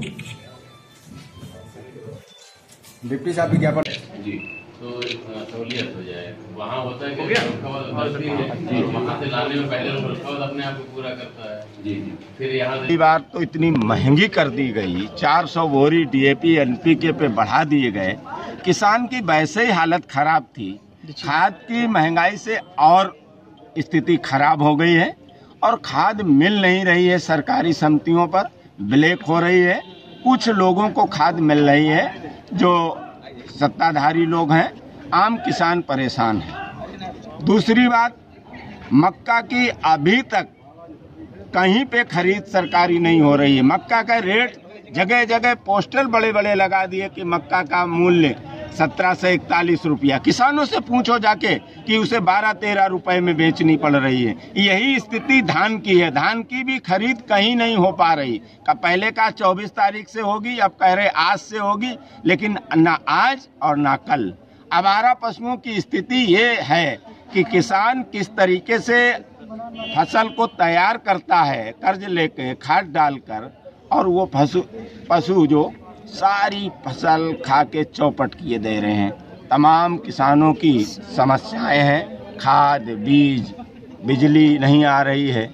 Deputy साहब विज्ञापन जी तो सहूलियत हो जाए। वहाँ होता है कि है वहाँ से लाने में पहले अपने आप को पूरा करता है जी जी। फिर यहाँ से बार तो इतनी महंगी कर दी गई, 400 बोरी DAP NPK पे बढ़ा दिए गए। किसान की वैसे ही हालत खराब थी, खाद की महंगाई से और स्थिति खराब हो गई है और खाद मिल नहीं रही है। सरकारी समितियों पर ब्लैक हो रही है, कुछ लोगों को खाद मिल रही है जो सत्ताधारी लोग हैं, आम किसान परेशान है। दूसरी बात, मक्का की अभी तक कहीं पे खरीद सरकारी नहीं हो रही है। मक्का का रेट जगह जगह पोस्टर बड़े बड़े लगा दिए कि मक्का का मूल्य 1741 रुपया। किसानों से पूछो जाके कि उसे 12-13 रुपए में बेचनी पड़ रही है। यही स्थिति धान की है, धान की भी खरीद कहीं नहीं हो पा रही। पहले का 24 तारीख से होगी, अब कह रहे आज से होगी, लेकिन ना आज और ना कल। आवारा पशुओं की स्थिति ये है कि किसान किस तरीके से फसल को तैयार करता है कर्ज लेके, खाद डालकर, और वो पशु जो सारी फसल खा के चौपट किए दे रहे हैं। तमाम किसानों की समस्याएं हैं, खाद, बीज, बिजली नहीं आ रही है।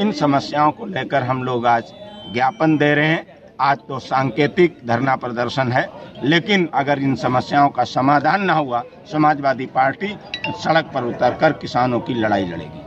इन समस्याओं को लेकर हम लोग आज ज्ञापन दे रहे हैं। आज तो सांकेतिक धरना प्रदर्शन है, लेकिन अगर इन समस्याओं का समाधान न हुआ, समाजवादी पार्टी सड़क पर उतरकर किसानों की लड़ाई लड़ेगी।